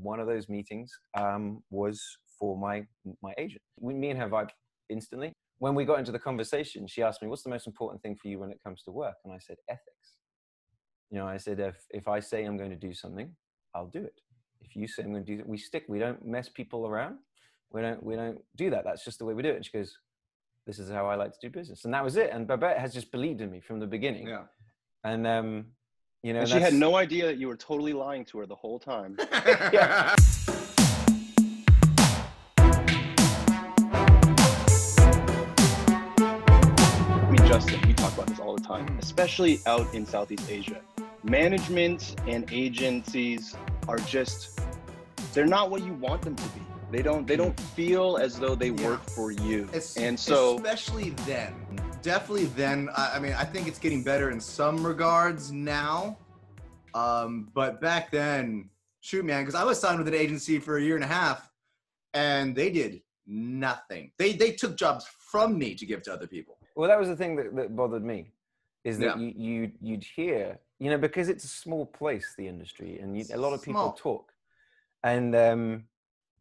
One of those meetings was for my agent. Me and her vibe instantly. When we got into the conversation, she asked me, what's the most important thing for you when it comes to work? And I said, ethics. You know, I said, if I say I'm going to do something, I'll do it. If you say I'm going to do that, we stick. We don't mess people around. We don't do that. That's just the way we do it. And she goes, this is how I like to do business. And that was it. And Babette has just believed in me from the beginning. Yeah. And, you know, and she had no idea that you were totally lying to her the whole time. Yeah. Justin, we talk about this all the time, especially out in Southeast Asia. Management and agencies are just, they're not what you want them to be. They don't feel as though they work for you. And so, especially then, definitely then, I mean, I think it's getting better in some regards now. But back then, shoot, man, because I was signed with an agency for 1.5 years and they did nothing. They took jobs from me to give to other people. Well, that was the thing that bothered me, is that you'd hear, you know, because it's a small place, the industry, and a lot of people talk.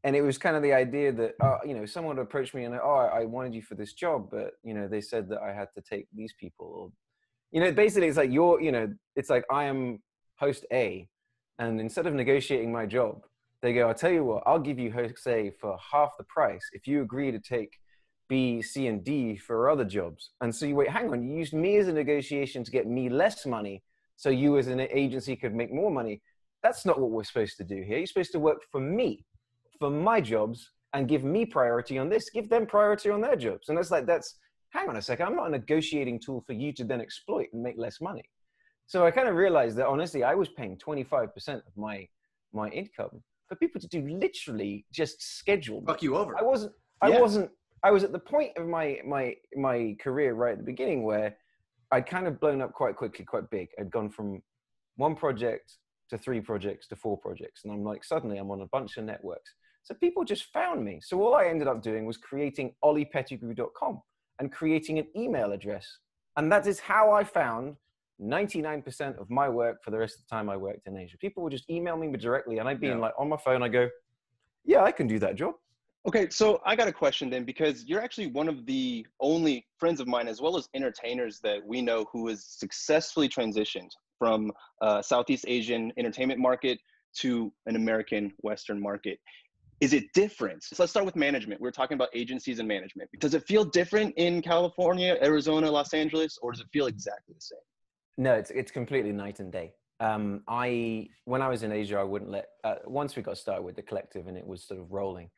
And it was kind of the idea that, you know, someone would approach me and, oh, I wanted you for this job, but, you know, they said that I had to take these people. Or, you know, basically it's like you're, you know, it's like I am host A, and instead of negotiating my job, they go, I'll tell you what, I'll give you host A for half the price if you agree to take B, C, and D for other jobs. And so you wait, hang on, you used me as a negotiation to get me less money so you as an agency could make more money. That's not what we're supposed to do here. You're supposed to work for me, for my jobs, and give me priority on this, give them priority on their jobs. And that's like, hang on a second, I'm not a negotiating tool for you to then exploit and make less money. So I kind of realized that, honestly, I was paying 25% of my income for people to do literally just schedule. Fuck you over. I was at the point of my career right at the beginning where I'd kind of blown up quite quickly, quite big. I'd gone from 1 project to 3 projects to 4 projects. And I'm like, suddenly I'm on a bunch of networks. So people just found me. So all I ended up doing was creating OlliePettigrew.com and creating an email address. And that is how I found 99% of my work for the rest of the time I worked in Asia. People would just email me directly. And I'd be like on my phone, I go, yeah, I can do that job. Okay, so I got a question then, because you're actually one of the only friends of mine, as well as entertainers that we know, who has successfully transitioned from Southeast Asian entertainment market to an American Western market. Is it different? So let's start with management. We're talking about agencies and management. Does it feel different in California, Arizona, Los Angeles, or does it feel exactly the same? No, it's completely night and day. When I was in Asia, I wouldn't let, once we got started with the collective and it was sort of rolling,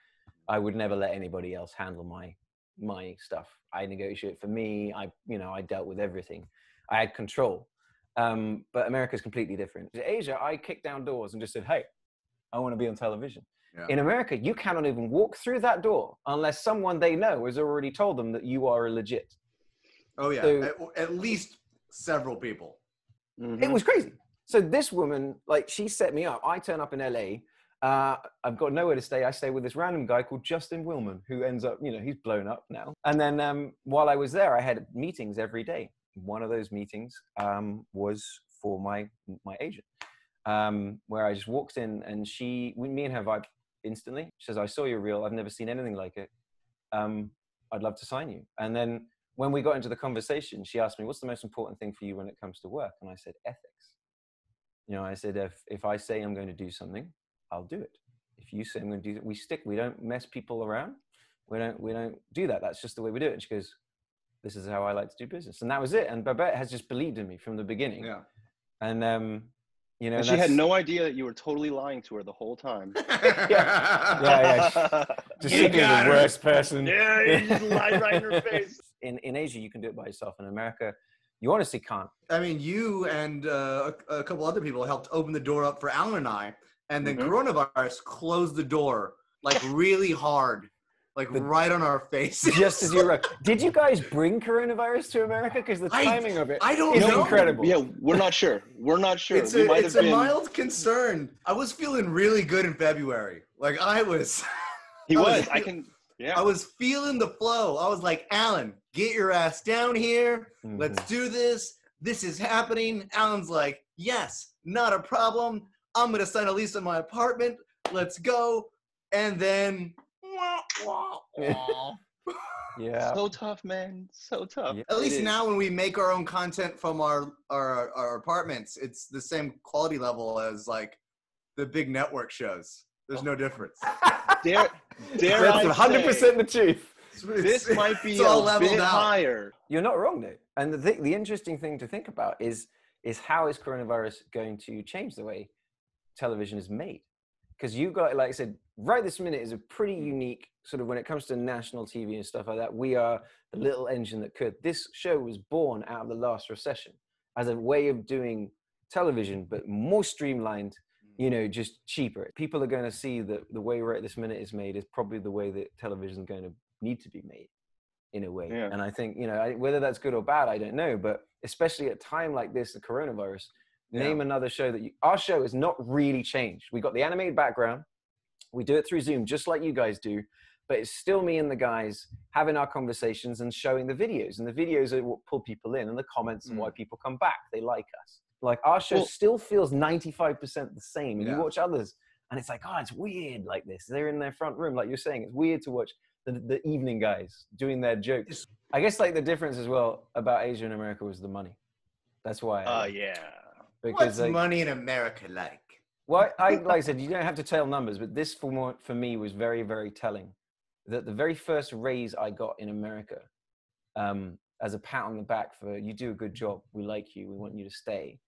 I would never let anybody else handle my stuff. I negotiate for me. I dealt with everything. I had control. But America's completely different. In Asia, I kicked down doors and just said, hey, I want to be on television. Yeah. In America, you cannot even walk through that door unless someone they know has already told them that you are illegit. Oh, yeah. So, at least several people. Mm-hmm. It was crazy. So this woman, like, she set me up. I turn up in L.A., I've got nowhere to stay. I stay with this random guy called Justin Willman, who ends up, you know, he's blown up now. And then while I was there, I had meetings every day. One of those meetings was for my agent, where I just walked in and me and her vibe instantly. She says, I saw your reel. I've never seen anything like it. I'd love to sign you. And then when we got into the conversation, she asked me, what's the most important thing for you when it comes to work? And I said, ethics. You know, I said, if I say I'm going to do something, I'll do it. If you say I'm going to do that, we stick. We don't mess people around. We don't do that. That's just the way we do it. And she goes, this is how I like to do business. And that was it. And Babette has just believed in me from the beginning. Yeah. And, you know, and she had no idea that you were totally lying to her the whole time. Yeah. Just being the worst person. Yeah, you just lied right in her face. In Asia, you can do it by yourself. In America, you honestly can't. I mean, you and a couple other people helped open the door up for Alan and I. And then coronavirus closed the door, like, really hard, like right on our face. Just as you were. Did you guys bring coronavirus to America? Because the timing of it, I don't know. Incredible. Yeah, we're not sure. It's a, it's a mild concern. I was feeling really good in February. Like, I was. I was feeling the flow. I was like, Alan, get your ass down here. Mm-hmm. Let's do this. This is happening. Alan's like, yes, not a problem. I'm going to sign a lease on my apartment. let's go. And then, wah, wah, wah. Yeah. So tough, man. So tough. Yeah, at least now when we make our own content from our apartments, it's the same quality level as like the big network shows. There's no difference. Dare that's 100% the truth. This might be a bit higher. You're not wrong, though. And the interesting thing to think about is how is coronavirus going to change the way television is made? Because you got, like I said, Right This Minute is a pretty unique sort of, when it comes to national TV and stuff like that, we are the little engine that could. This show was born out of the last recession as a way of doing television, but more streamlined, you know, just cheaper. People are going to see that the way Right This Minute is made is probably the way that television is going to need to be made in a way. Yeah. And I think, you know, whether that's good or bad, I don't know. But especially at a time like this, the coronavirus, name another show that our show has not really changed. We got the animated background. We do it through Zoom, just like you guys do. But it's still me and the guys having our conversations and showing the videos. And the videos are what pull people in, and the comments and why people come back. They like us. Like, our show still feels 95% the same. And you watch others, and it's like, oh, it's weird like this. They're in their front room, like you're saying. It's weird to watch the evening guys doing their jokes. I guess, like, the difference as well about Asia and America was the money. That's why. Oh, yeah. Because, what's money in America like? Well, like I said, you don't have to tell numbers, but this for me was very, very telling. That the very first raise I got in America as a pat on the back for, you do a good job, we like you, we want you to stay.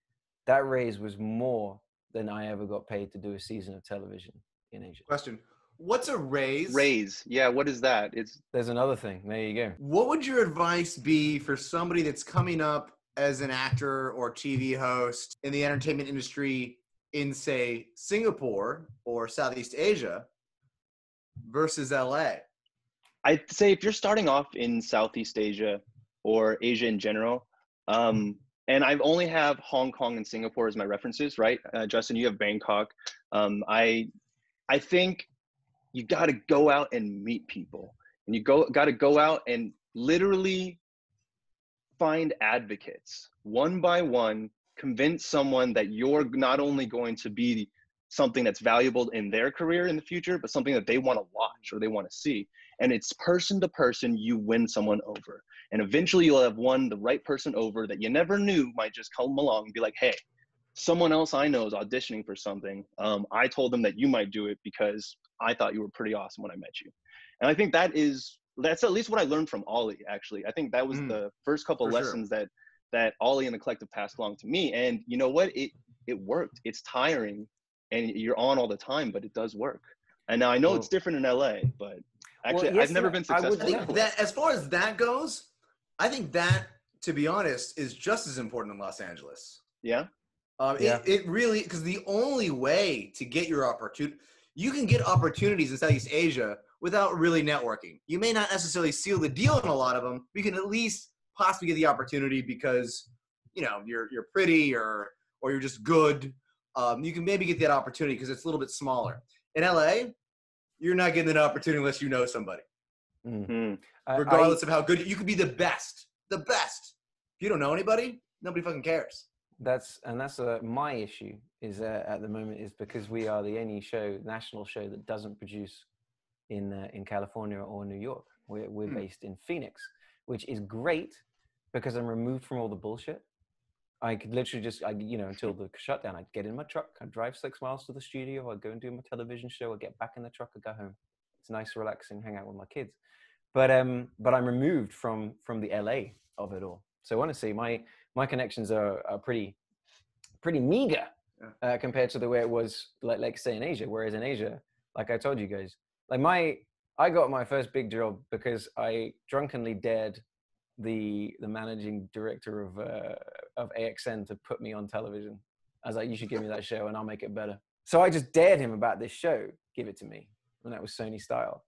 That raise was more than I ever got paid to do a season of television in Asia. Question, what's a raise? Raise, yeah, what is that? There's another thing, there you go. What would your advice be for somebody that's coming up as an actor or TV host in the entertainment industry in, say, Singapore or Southeast Asia versus LA? I'd say if you're starting off in Southeast Asia or Asia in general, and I've only have Hong Kong and Singapore as my references, right? Justin, you have Bangkok. I think you got to go out and meet people, and you got to go out and literally find advocates one by one. Convince someone that you're not only going to be something that's valuable in their career in the future, but something that they want to watch or they want to see. And it's person to person, you win someone over. And eventually you'll have won the right person over that you never knew might just come along and be like, hey, someone else I know is auditioning for something. I told them that you might do it because I thought you were pretty awesome when I met you. And I think that's at least what I learned from Ollie, actually. I think that was the first couple of lessons that Ollie and the collective passed along to me. And you know what, it worked. It's tiring and you're on all the time, but it does work. And now I know it's different in LA, but actually I've never been successful. I think that as far as that goes, I think that, to be honest, is just as important in Los Angeles. Yeah. It really, because the only way to get your opportunity, you can get opportunities in Southeast Asia without really networking. You may not necessarily seal the deal in a lot of them, but you can at least possibly get the opportunity because, you know, you're pretty or you're just good. You can maybe get that opportunity because it's a little bit smaller. In LA, you're not getting an opportunity unless you know somebody. Mm-hmm. Regardless of how good you could be, the best. If you don't know anybody, nobody fucking cares. That's my issue is at the moment is because we are the only national show that doesn't produce in California or New York. We're based in Phoenix, which is great because I'm removed from all the bullshit. I could literally until the shutdown, I'd get in my truck, I'd drive 6 miles to the studio, I'd go and do my television show, I'd get back in the truck, I'd go home. It's nice, relaxing, hang out with my kids. But I'm removed from the LA of it all. So honestly, my connections are pretty meager compared to the way it was, like say in Asia. Whereas in Asia, like I told you guys, like I got my first big job because I drunkenly dared the managing director of AXN to put me on television. I was like, you should give me that show and I'll make it better. So I just dared him about this show, give it to me. And that was Sony style.